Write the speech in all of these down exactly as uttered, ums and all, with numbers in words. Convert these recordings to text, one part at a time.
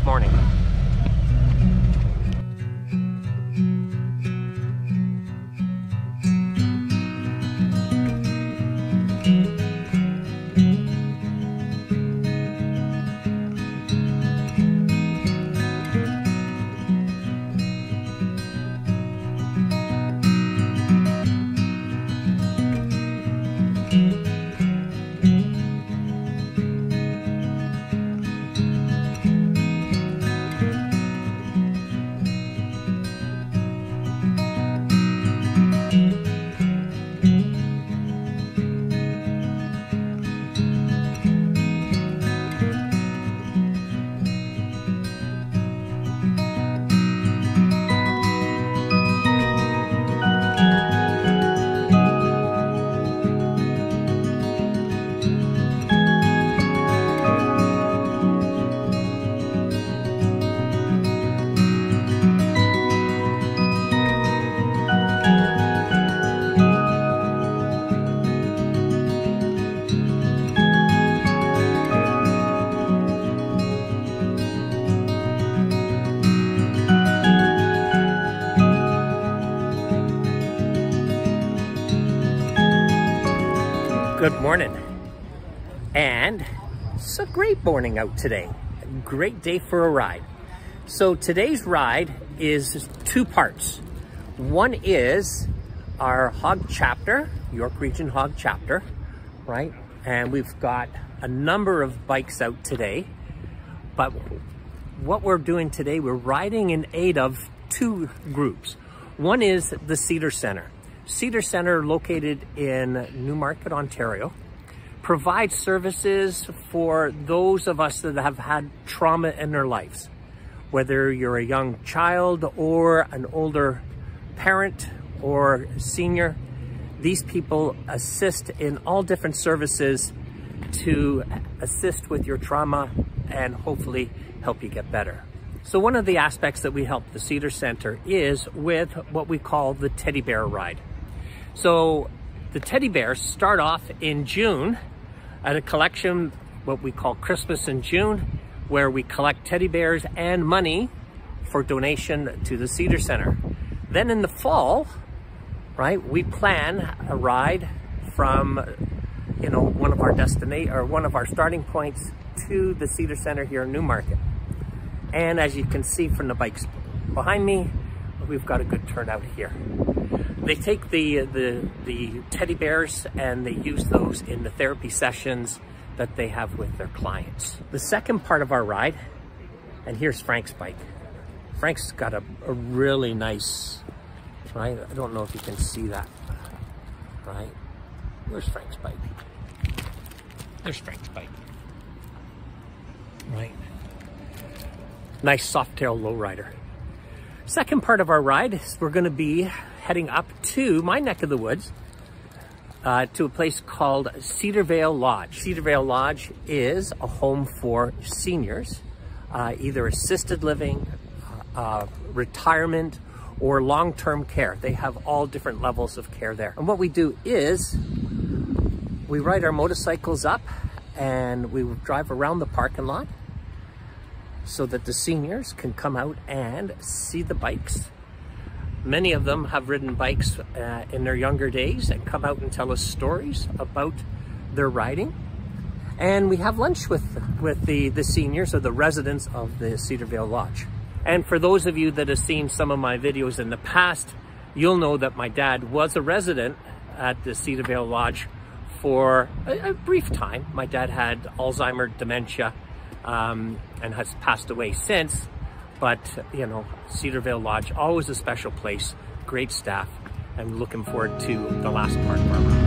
this morning. Good morning, and it's a great morning out today. A great day for a ride. So today's ride is two parts. One is our hog chapter, York Region Hog Chapter, right? And we've got a number of bikes out today, but what we're doing today, we're riding in aid of two groups. One is the Cedar Centre. Cedar Centre, located in Newmarket, Ontario, provides services for those of us that have had trauma in their lives. Whether you're a young child or an older parent or senior, these people assist in all different services to assist with your trauma and hopefully help you get better. So one of the aspects that we help the Cedar Centre is with what we call the teddy bear ride. So the teddy bears start off in June at a collection, what we call Christmas in June, where we collect teddy bears and money for donation to the Cedar Centre. Then in the fall, right, we plan a ride from, you know, one of our destination or one of our starting points to the Cedar Centre here in Newmarket. And as you can see from the bikes behind me, we've got a good turnout here. They take the, the, the teddy bears and they use those in the therapy sessions that they have with their clients. The second part of our ride, and here's Frank's bike. Frank's got a, a really nice, right? I don't know if you can see that, right? Where's Frank's bike? There's Frank's bike, right? Nice soft tail lowrider. Second part of our ride is we're going to be heading up to my neck of the woods uh, to a place called Cedarvale Lodge. Cedarvale Lodge is a home for seniors, uh, either assisted living, uh, retirement, or long-term care. They have all different levels of care there. And what we do is we ride our motorcycles up and we drive around the parking lot so that the seniors can come out and see the bikes. Many of them have ridden bikes uh, in their younger days and come out and tell us stories about their riding. And we have lunch with, with the, the seniors or the residents of the Cedarvale Lodge. And for those of you that have seen some of my videos in the past, you'll know that my dad was a resident at the Cedarvale Lodge for a, a brief time. My dad had Alzheimer's dementia, Um, and has passed away since, but you know, Cedarvale Lodge, always a special place, great staff, and looking forward to the last part of our ride.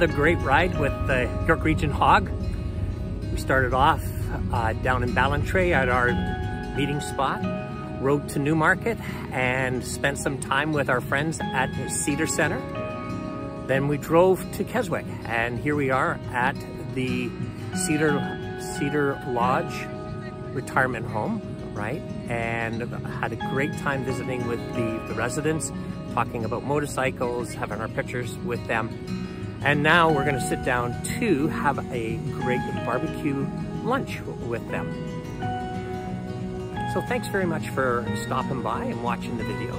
another great ride with the York Region Hog. We started off uh, down in Ballantrae at our meeting spot, rode to Newmarket and spent some time with our friends at the Cedar Centre. Then we drove to Keswick, and here we are at the Cedar, Cedar Lodge retirement home, right? And had a great time visiting with the, the residents, talking about motorcycles, having our pictures with them. And now we're gonna sit down to have a great barbecue lunch with them. So thanks very much for stopping by and watching the video.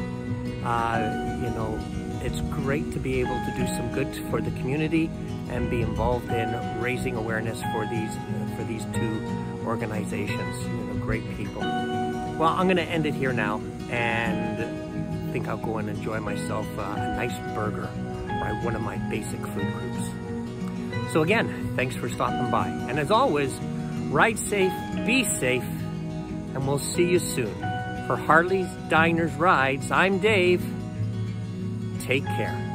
Uh, you know, it's great to be able to do some good for the community and be involved in raising awareness for these, for these two organizations, you know, great people. Well, I'm gonna end it here now, and I think I'll go and enjoy myself uh, a nice burger by one of my basic food groups. So again, thanks for stopping by. And as always, ride safe, be safe, and we'll see you soon. For Harley's Diners Rides, I'm Dave. Take care.